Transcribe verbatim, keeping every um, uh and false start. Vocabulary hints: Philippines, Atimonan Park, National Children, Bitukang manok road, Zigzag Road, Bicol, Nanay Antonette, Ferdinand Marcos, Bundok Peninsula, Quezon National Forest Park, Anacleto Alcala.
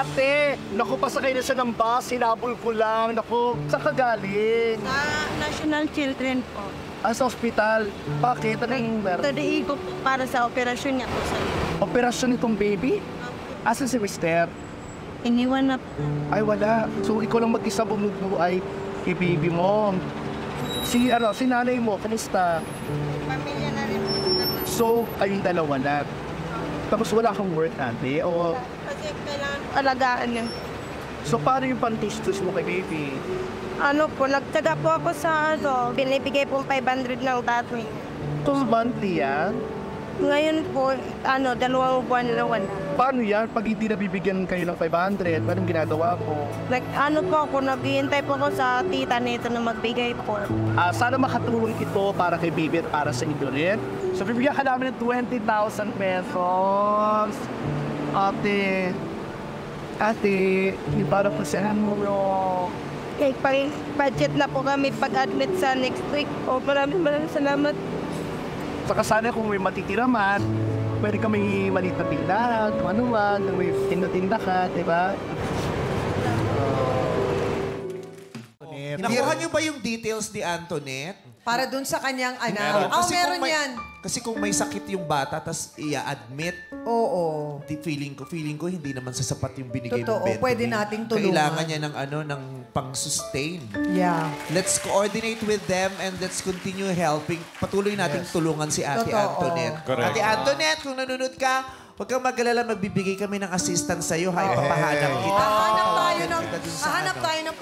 ate! Naku, pasakay na siya ng bus. Hinabol ko lang. Naku, saan ka galing? Sa National Children po. Ah, sa ospital? Bakit? Anong meron? Tadiin ko po para sa operasyon niya po sa iyo. Operasyon itong baby? Asan si mister? Iniwan na po. Ay, wala. So, ikaw lang mag-isa bumubuhay kay baby mo. Si, ano, si nanay mo, kanista? Pamilya na rin po. So, kayong dalawa na. Tapos wala kang work, ate, o... Kasi kailangan alagaan yun. So, paano yung pantistos mo kay baby? Ano po, nagtaga po ako sa ano. Binibigay pong five hundred ng tatwing. Two months yan? Ngayon po, ano, dalawang buwan na naman. Paano yan? Pag hindi nabibigyan kayo ng five hundred, anong ginagawa po? Like, ano po ako, naghihintay po ako sa tita nito na magbigay po. Ah, sana makatulong ito para kay baby at para sa inyo rin. So, bibigyan ka namin ng twenty thousand pesos. Ate, ate, hindi para po sa mo yun. Okay, pang-budget na po kami pag-admit sa next week. O, maraming maraming salamat. Saka sana kung may matitira man, pwede ka may malit na tindahan, kung ano man, kung may tinda-tinda ka, diba? Nakuha niyo ba yung details ni Antoinette? Para dun sa kanyang anak. Oh, meron yan. Kasi kung may sakit yung bata, tas i-admit. Oo. Feeling ko, feeling ko, hindi naman sasapat yung binigay mo. Totoo, pwede nating tulungan. Kailangan niya ng ano, ng pang-sustain. Yeah. Let's coordinate with them and let's continue helping. Patuloy nating tulungan si Ate Antoinette. Ate Antoinette, kung nanonood ka, huwag kang mag-alala, magbibigay kami ng assistance sa'yo. Hay, papahanap kita. Hahanap tayo ng